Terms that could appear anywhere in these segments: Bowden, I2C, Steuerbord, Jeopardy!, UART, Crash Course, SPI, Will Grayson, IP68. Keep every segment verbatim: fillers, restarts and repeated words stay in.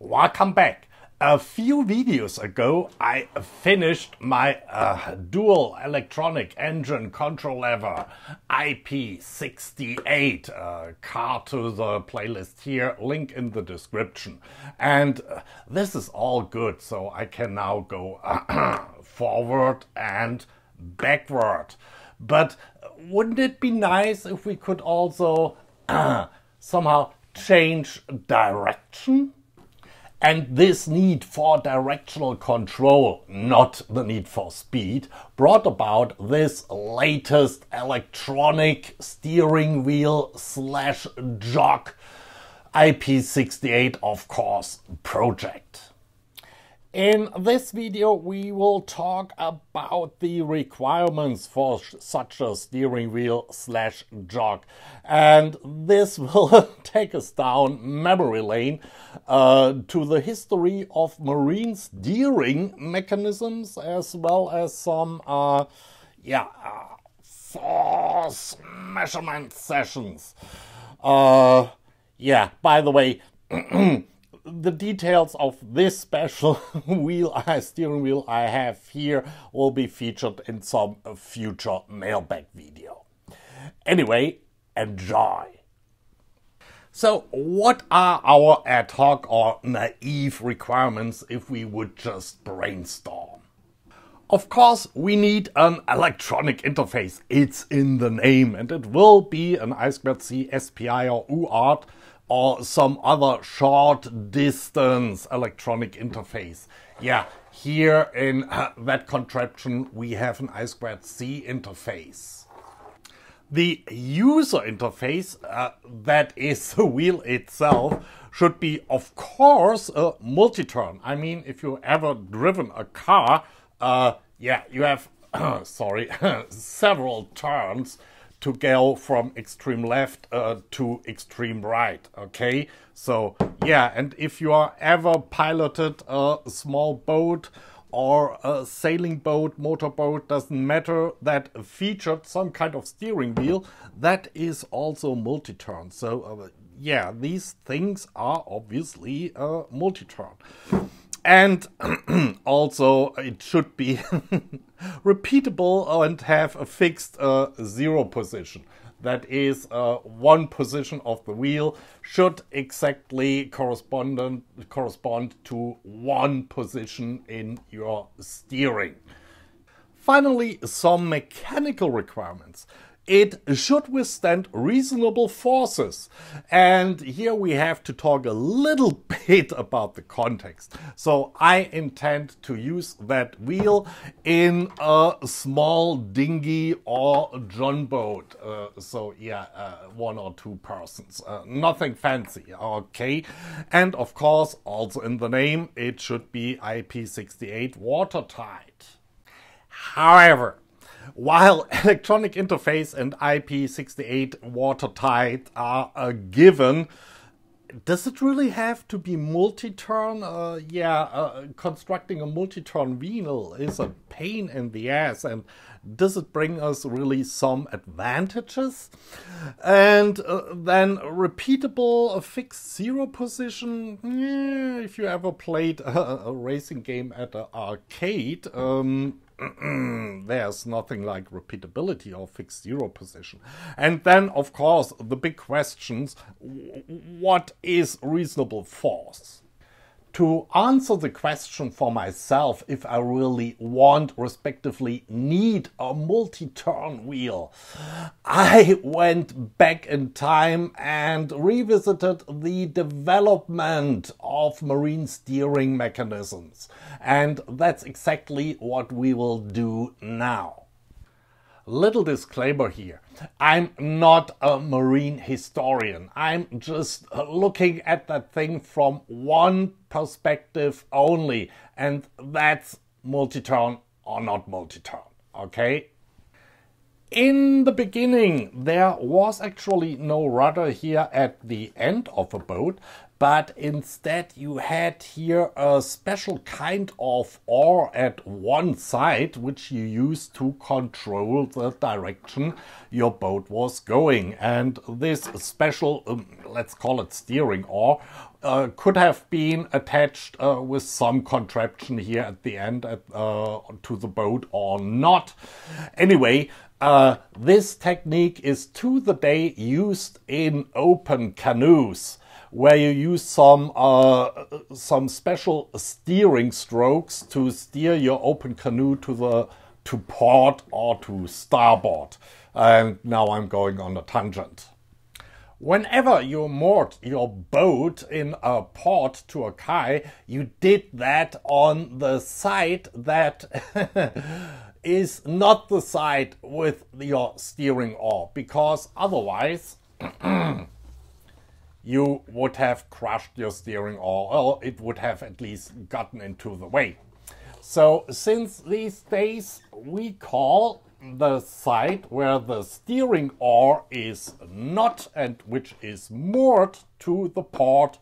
Welcome back. A few videos ago I finished my uh, dual electronic engine control lever I P sixty-eight uh, card to the playlist here, link in the description. And uh, this is all good, so I can now go forward and backward. But wouldn't it be nice if we could also uh, somehow change direction? And this need for directional control, not the need for speed, brought about this latest electronic steering wheel slash jog I P sixty-eight, of course, project. In this video we will talk about the requirements for such a steering wheel slash jog, and this will take us down memory lane uh, to the history of marine steering mechanisms, as well as some uh, yeah, uh, force measurement sessions. Uh, yeah, by the way, the details of this special wheel, steering wheel I have here will be featured in some future mailbag video. Anyway, enjoy! So what are our ad hoc or naive requirements if we would just brainstorm? Of course, we need an electronic interface. It's in the name, and it will be an I two C, S P I or U A R T or some other short distance electronic interface. Yeah, here in uh, that contraption we have an I two C interface. The user interface, uh, that is the wheel itself, should be, of course, a multi-turn. I mean, if you've ever driven a car, uh, yeah, you have, sorry, several turns to go from extreme left uh, to extreme right, okay? So yeah, and if you are ever piloted a small boat or a sailing boat, motorboat, doesn't matter, that featured some kind of steering wheel, that is also multi-turn. So uh, yeah, these things are obviously uh, multi-turn. And also it should be repeatable and have a fixed uh, zero position. That is, uh, one position of the wheel should exactly correspond, correspond to one position in your steering. Finally, some mechanical requirements. It should withstand reasonable forces. And here we have to talk a little bit about the context. So I intend to use that wheel in a small dinghy or john boat. Uh, so yeah, uh, one or two persons, uh, nothing fancy, okay? And of course, also in the name, it should be I P sixty-eight watertight. However, while electronic interface and I P sixty-eight watertight are a given, does it really have to be multi-turn? Uh, yeah, uh, constructing a multi-turn wheel is a pain in the ass, and does it bring us really some advantages? And uh, then repeatable, a fixed zero position. Yeah, if you ever played a, a racing game at an arcade, um, there's nothing like repeatability or fixed zero position. And then, of course, the big questions, what is reasonable force? To answer the question for myself, if I really want, respectively need, a multi-turn wheel, I went back in time and revisited the development of marine steering mechanisms. And that's exactly what we will do now. Little disclaimer here. I'm not a marine historian. I'm just looking at that thing from one perspective only, and that's multi-turn or not multi-turn, okay? In the beginning, there was actually no rudder here at the end of a boat, but instead you had here a special kind of O R at one side, which you used to control the direction your boat was going. And this special, um, let's call it steering O R, Uh, could have been attached uh, with some contraption here at the end at, uh, to the boat or not. Anyway, uh, this technique is to the day used in open canoes, where you use some uh, some special steering strokes to steer your open canoe to the to port or to starboard. And now I'm going on a tangent. Whenever you moored your boat in a port to a quay, you did that on the side that is not the side with your steering oar, because otherwise you would have crushed your steering oar, or it would have at least gotten into the way. So since these days we call the side where the steering oar is not and which is moored to the port,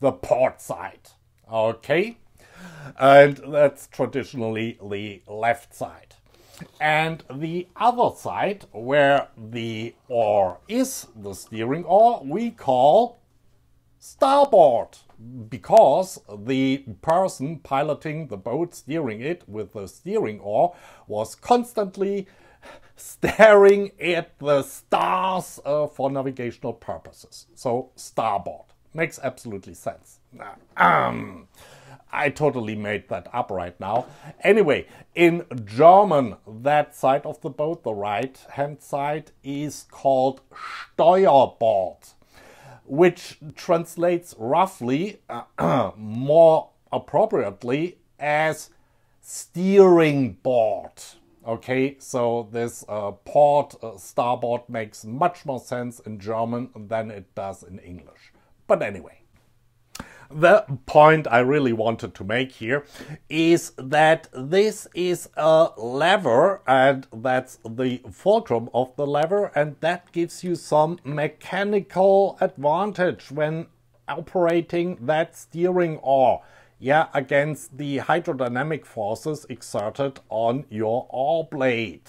the port side. Okay? And that's traditionally the left side. And the other side where the oar is, the steering oar, we call starboard, because the person piloting the boat, steering it with the steering oar, was constantly staring at the stars uh, for navigational purposes. So starboard makes absolutely sense. Um, I totally made that up right now. Anyway, in German, that side of the boat, the right-hand side, is called Steuerbord, which translates roughly, uh, more appropriately, as steering board. Okay, so this uh, port, uh, starboard, makes much more sense in German than it does in English. But anyway, the point I really wanted to make here is that this is a lever, and that's the fulcrum of the lever, and that gives you some mechanical advantage when operating that steering oar, yeah, against the hydrodynamic forces exerted on your oar blade.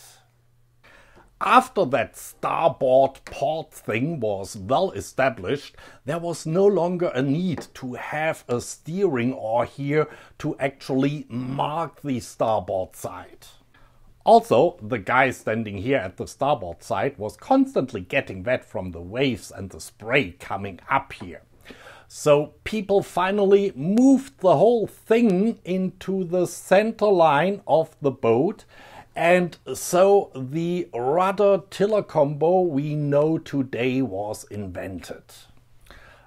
After that starboard port thing was well established, there was no longer a need to have a steering oar here to actually mark the starboard side. Also, the guy standing here at the starboard side was constantly getting wet from the waves and the spray coming up here. So people finally moved the whole thing into the center line of the boat. And so the rudder-tiller combo we know today was invented.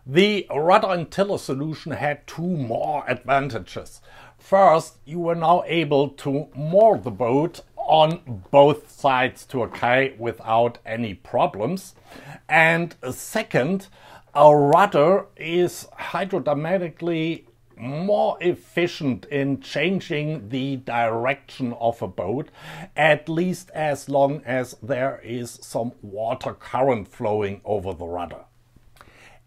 The rudder and tiller solution had two more advantages. First, you were now able to moor the boat on both sides to a quay without any problems. And second, a rudder is hydrodynamically more efficient in changing the direction of a boat, at least as long as there is some water current flowing over the rudder.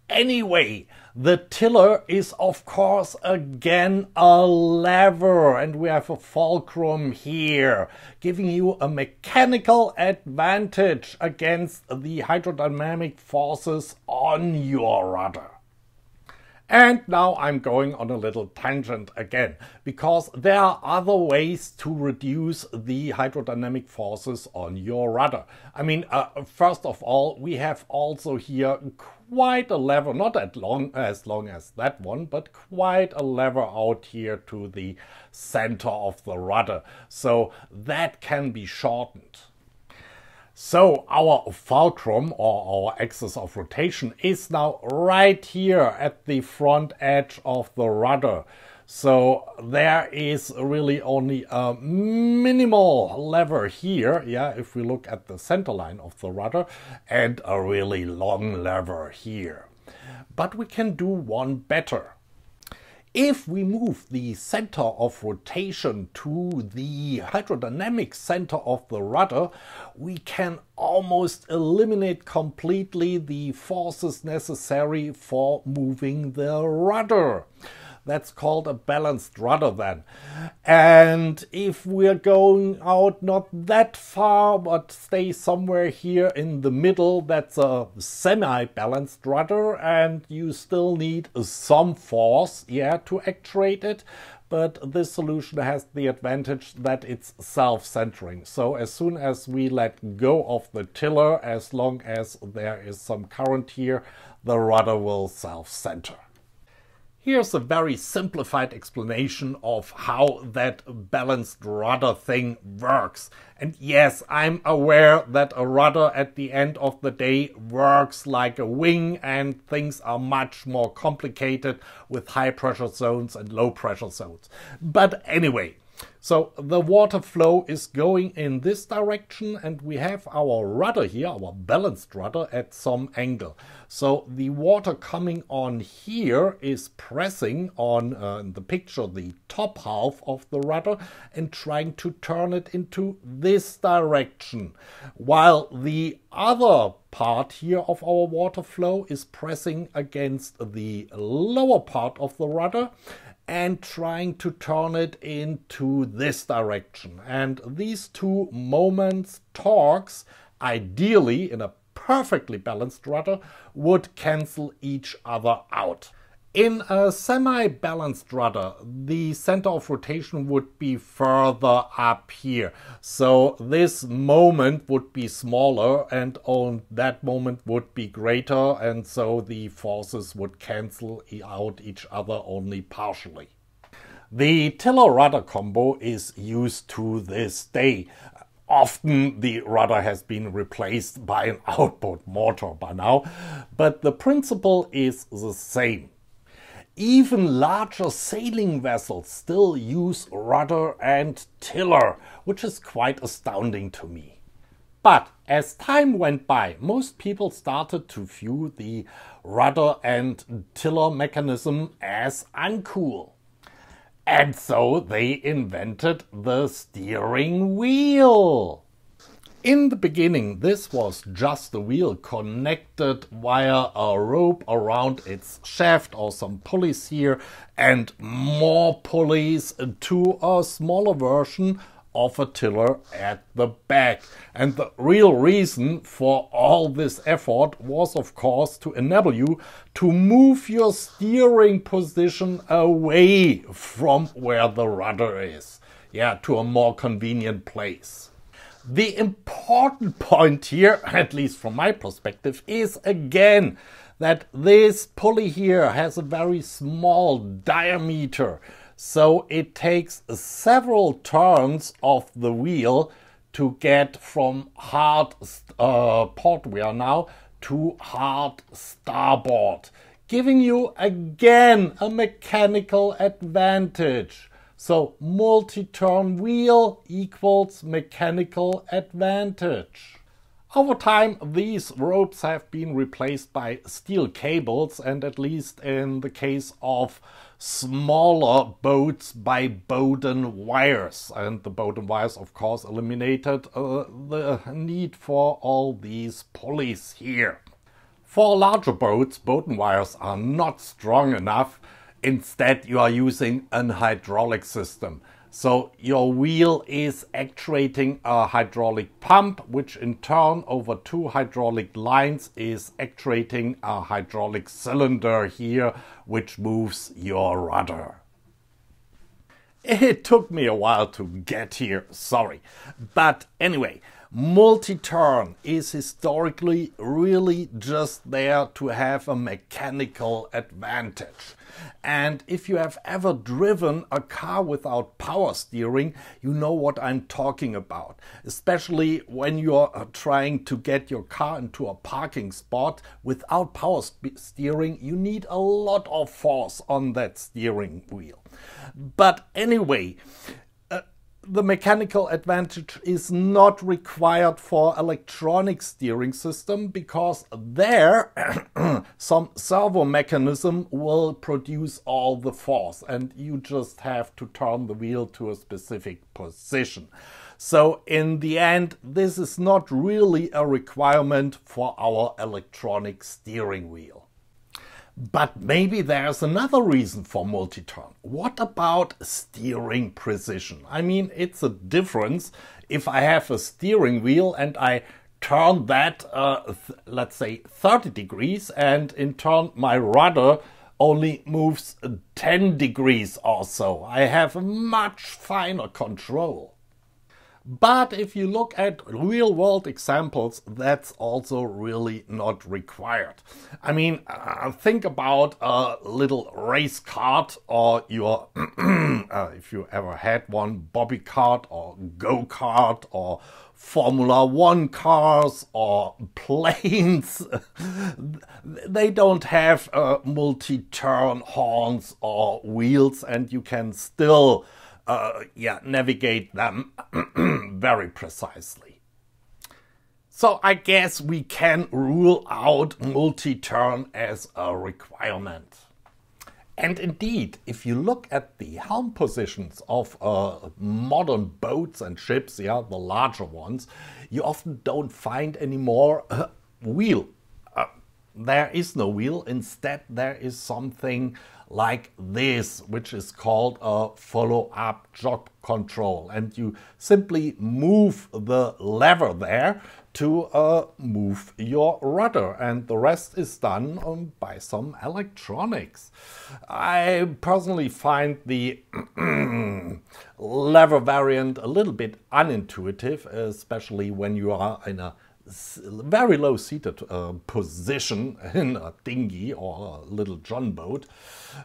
Anyway, the tiller is of course again a lever, and we have a fulcrum here, giving you a mechanical advantage against the hydrodynamic forces on your rudder. And now I'm going on a little tangent again, because there are other ways to reduce the hydrodynamic forces on your rudder. I mean, uh, first of all, we have also here quite a lever, not as long, as long as that one, but quite a lever out here to the center of the rudder. So that can be shortened. So our fulcrum, or our axis of rotation, is now right here at the front edge of the rudder. So there is really only a minimal lever here, yeah, if we look at the center line of the rudder, and a really long lever here. But we can do one better. If we move the center of rotation to the hydrodynamic center of the rudder, we can almost eliminate completely the forces necessary for moving the rudder. That's called a balanced rudder then. And if we're going out not that far, but stay somewhere here in the middle, that's a semi-balanced rudder, and you still need some force, yeah, to actuate it. But this solution has the advantage that it's self-centering. So as soon as we let go of the tiller, as long as there is some current here, the rudder will self-center. Here's a very simplified explanation of how that balanced rudder thing works. And yes, I'm aware that a rudder at the end of the day works like a wing, and things are much more complicated with high pressure zones and low pressure zones. But anyway, so the water flow is going in this direction, and we have our rudder here, our balanced rudder, at some angle. So the water coming on here is pressing on, uh, in the picture, the top half of the rudder and trying to turn it into this direction, while the other part here of our water flow is pressing against the lower part of the rudder and trying to turn it into this direction. And these two moments, torques, ideally in a perfectly balanced rudder, would cancel each other out. In a semi-balanced rudder, the center of rotation would be further up here. So this moment would be smaller, and on that moment would be greater, and so the forces would cancel out each other only partially. The tiller-rudder combo is used to this day. Often the rudder has been replaced by an outboard motor by now, but the principle is the same. Even larger sailing vessels still use rudder and tiller, which is quite astounding to me. But as time went by, most people started to view the rudder and tiller mechanism as uncool. And so they invented the steering wheel. In the beginning, this was just a wheel connected via a rope around its shaft or some pulleys here, and more pulleys to a smaller version of a tiller at the back. And the real reason for all this effort was, of course, to enable you to move your steering position away from where the rudder is, yeah, to a more convenient place. The important point here, at least from my perspective, is again that this pulley here has a very small diameter. So it takes several turns of the wheel to get from hard uh, port we are now to hard starboard, giving you again a mechanical advantage. So multi-turn wheel equals mechanical advantage. Over time, these ropes have been replaced by steel cables, and at least in the case of smaller boats, by Bowden wires. And the Bowden wires, of course, eliminated uh, the need for all these pulleys here. For larger boats, Bowden wires are not strong enough. Instead, you are using an hydraulic system. So your wheel is actuating a hydraulic pump, which in turn over two hydraulic lines is actuating a hydraulic cylinder here, which moves your rudder. It took me a while to get here, sorry. But anyway, multi-turn is historically really just there to have a mechanical advantage. And if you have ever driven a car without power steering, you know what I'm talking about. Especially when you're trying to get your car into a parking spot without power steering, you need a lot of force on that steering wheel. But anyway, the mechanical advantage is not required for electronic steering system, because there some servo mechanism will produce all the force and you just have to turn the wheel to a specific position. So in the end, this is not really a requirement for our electronic steering wheel. But maybe there's another reason for multi-turn. What about steering precision? I mean, it's a difference if I have a steering wheel and I turn that, uh, th let's say, thirty degrees, and in turn my rudder only moves ten degrees or so. I have much finer control. But if you look at real-world examples, that's also really not required. I mean, uh, think about a little race cart, or your, uh, if you ever had one, bobby cart or go-kart or Formula One cars or planes. They don't have uh, multi-turn horns or wheels, and you can still Uh, yeah, navigate them very precisely. So I guess we can rule out multi-turn as a requirement. And indeed, if you look at the helm positions of uh, modern boats and ships, yeah, the larger ones, you often don't find any more uh, wheel. Uh, there is no wheel. Instead, there is something like this, which is called a follow-up jog control, and you simply move the lever there to uh, move your rudder, and the rest is done um, by some electronics. I personally find the lever variant a little bit unintuitive, especially when you are in a very low seated uh, position in a dinghy or a little John boat.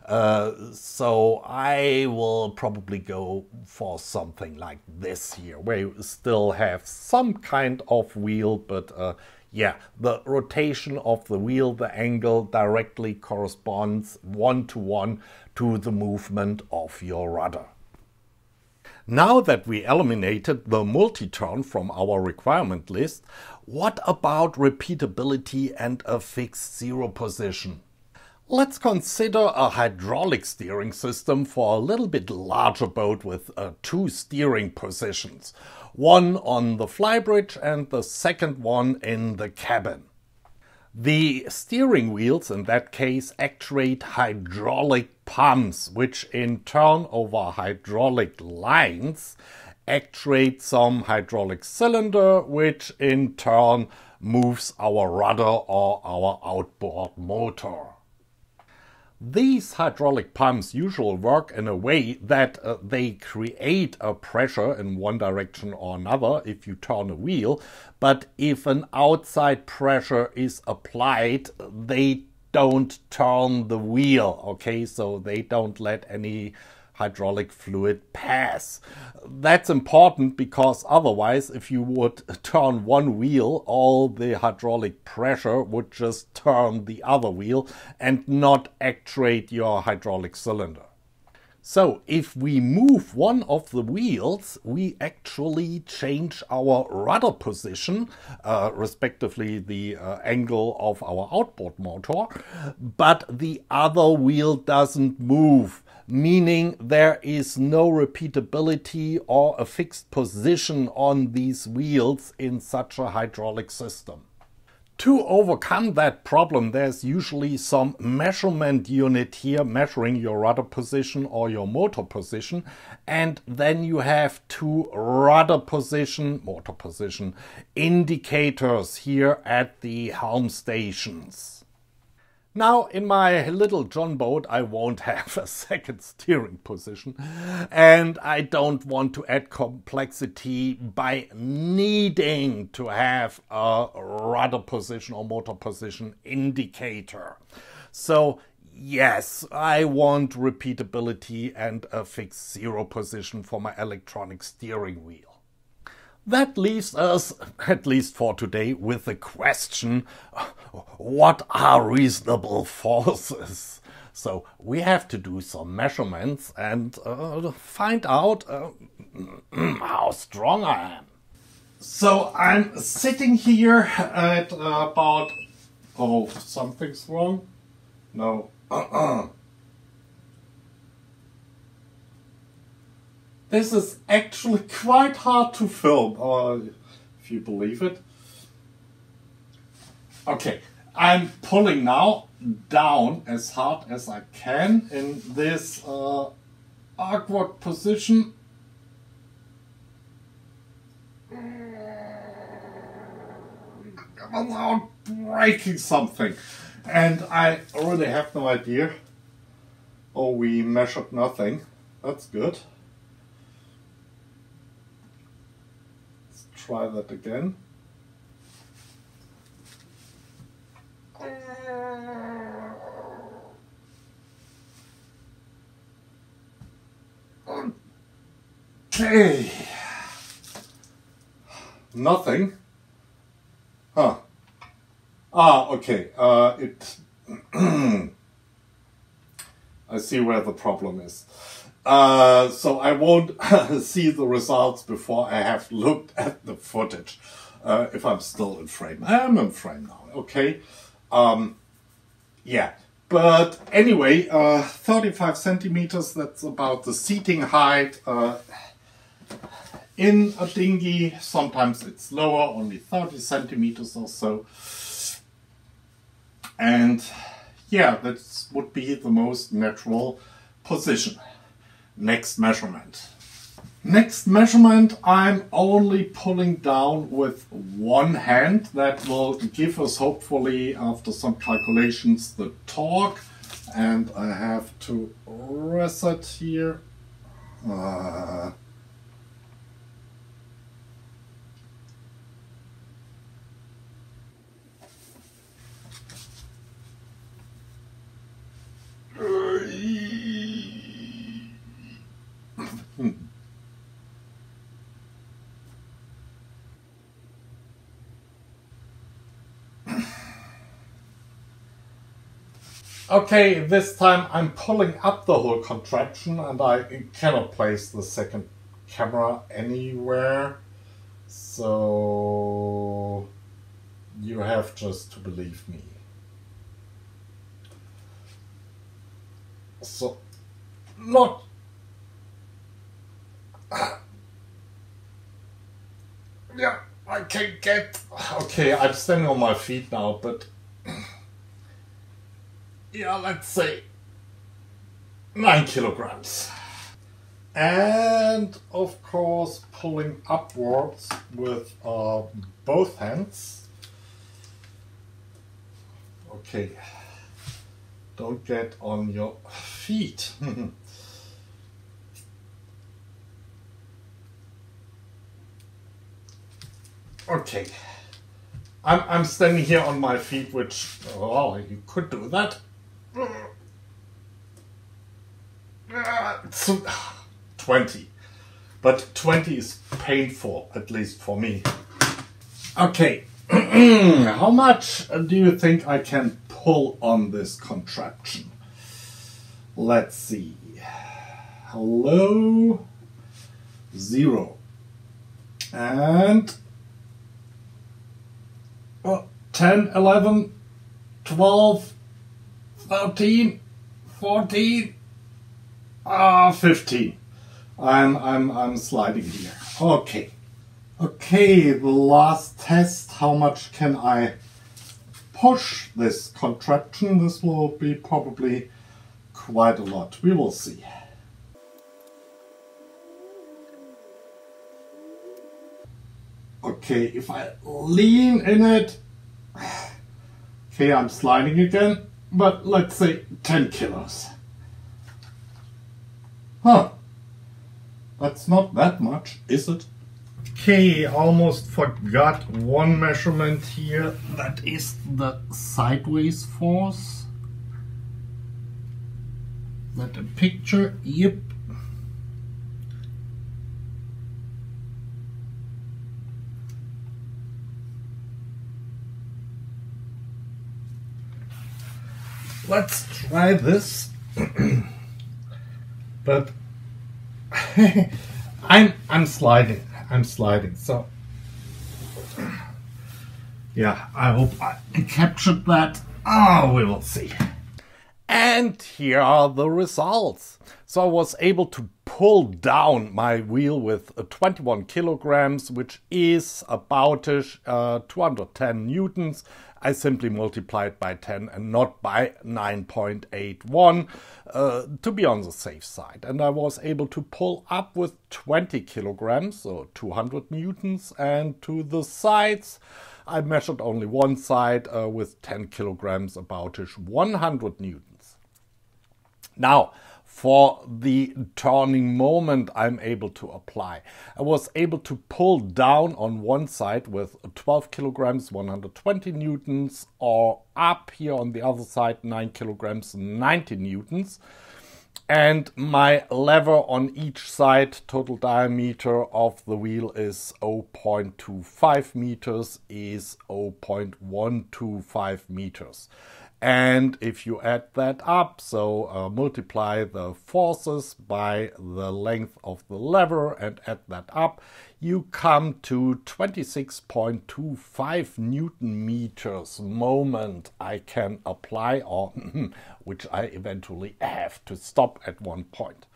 Uh, so I will probably go for something like this here, where you still have some kind of wheel, but uh, yeah, the rotation of the wheel, the angle, directly corresponds one-to-one to the movement of your rudder. Now that we eliminated the multi-turn from our requirement list, what about repeatability and a fixed zero position? Let's consider a hydraulic steering system for a little bit larger boat with uh, two steering positions, one on the flybridge and the second one in the cabin. The steering wheels in that case actuate hydraulic pumps, which in turn over hydraulic lines actuate some hydraulic cylinder, which in turn moves our rudder or our outboard motor. These hydraulic pumps usually work in a way that uh, they create a pressure in one direction or another if you turn a wheel, but if an outside pressure is applied, they don't turn the wheel, okay? So they don't let any hydraulic fluid pass. That's important because otherwise, if you would turn one wheel, all the hydraulic pressure would just turn the other wheel and not actuate your hydraulic cylinder. So if we move one of the wheels, we actually change our rudder position, uh, respectively the uh, angle of our outboard motor, but the other wheel doesn't move, meaning there is no repeatability or a fixed position on these wheels in such a hydraulic system. To overcome that problem, there's usually some measurement unit here measuring your rudder position or your motor position, and then you have two rudder position, motor position indicators here at the helm stations. Now, in my little John boat, I won't have a second steering position, and I don't want to add complexity by needing to have a rudder position or motor position indicator. So yes, I want repeatability and a fixed zero position for my electronic steering wheel. That leaves us, at least for today, with the question, what are reasonable forces? So we have to do some measurements and uh, find out uh, how strong I am. So I'm sitting here at about, oh, something's wrong? No. Uh-uh. This is actually quite hard to film, uh, if you believe it. Okay, I'm pulling now down as hard as I can in this uh, awkward position. Without breaking something, and I really have no idea. Oh, we measured nothing. That's good. Let's try that again. Okay. Nothing. Huh. Ah, okay. Uh, it. I see where the problem is. Uh, so I won't see the results before I have looked at the footage. Uh, if I'm still in frame, I am in frame now. Okay. Um, yeah. But anyway, uh, thirty-five centimeters. That's about the seating height. Uh, In a dinghy, sometimes it's lower, only thirty centimeters or so. And yeah, that would be the most natural position. Next measurement. Next measurement, I'm only pulling down with one hand. That will give us, hopefully, after some calculations, the torque. And I have to reset here. Uh, Okay, this time I'm pulling up the whole contraption and I cannot place the second camera anywhere. So you have just to believe me. So, not... Yeah, I can get... Okay, I'm standing on my feet now, but... Yeah, let's say nine kilograms. And of course, pulling upwards with uh, both hands. Okay, don't get on your feet. Okay, I'm, I'm standing here on my feet, which, oh, you could do that. twenty, but twenty is painful, at least for me. Okay, how much do you think I can pull on this contraption? Let's see. Hello, zero, and oh, ten, eleven, twelve, thirteen, fourteen, ah, uh, fifteen. I'm I'm I'm sliding here. Okay, okay. The last test. How much can I push this contraption? This will be probably quite a lot. We will see. Okay, if I lean in it. Okay, I'm sliding again. But let's say ten kilos. Huh. That's not that much, is it? Okay, almost forgot one measurement here. That is the sideways force. Is that a picture? Yep. Let's try this. But I'm I'm sliding. I'm sliding. So yeah, I hope I captured that. Oh, we will see. And here are the results. So I was able to pull down my wheel with twenty-one kilograms, which is about uh, two hundred ten newtons. I simply multiplied by ten and not by nine point eight one uh, to be on the safe side. And I was able to pull up with twenty kilograms, so two hundred newtons, and to the sides I measured only one side uh, with ten kilograms, about one hundred newtons. Now, for the turning moment I'm able to apply. I was able to pull down on one side with twelve kilograms, one hundred twenty newtons, or up here on the other side, nine kilograms, ninety newtons. And my lever on each side, total diameter of the wheel is zero point two five meters, is zero point one two five meters. And if you add that up, so uh, multiply the forces by the length of the lever and add that up, you come to twenty-six point two five newton meters moment I can apply, or which I eventually have to stop at one point.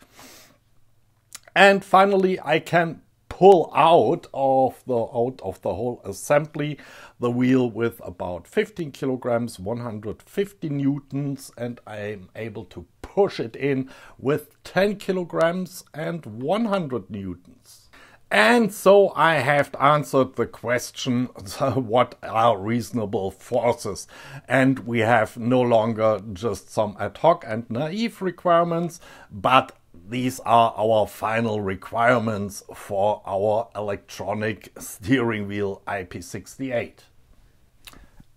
And finally, I can pull out of the out of the whole assembly the wheel with about fifteen kilograms, one hundred fifty newtons, and I am able to push it in with ten kilograms and one hundred newtons. And so I have answered the question, what are reasonable forces? And we have no longer just some ad hoc and naive requirements, but these are our final requirements for our electronic steering wheel I P sixty-eight.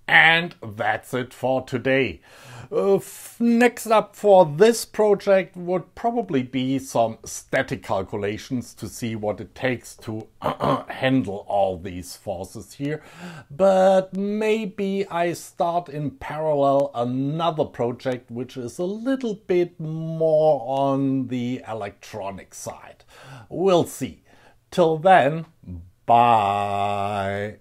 And that's it for today. Uh, next up for this project would probably be some static calculations to see what it takes to handle all these forces here. But maybe I start in parallel another project which is a little bit more on the electronic side. We'll see. Till then, bye.